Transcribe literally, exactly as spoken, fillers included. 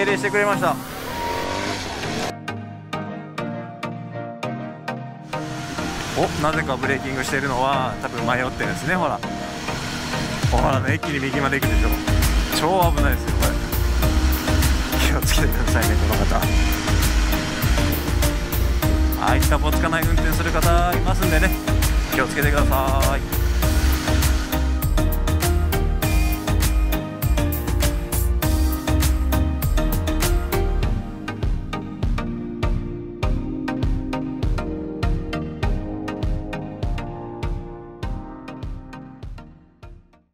敬礼してくれました。お、なぜかブレーキングしているのは多分迷ってるんですね。ほらほらね、一気に右まで行くでしょ。超危ないですよこれ。気をつけてくださいねこの方。ああいったぼつかない運転する方いますんでね、気をつけてください。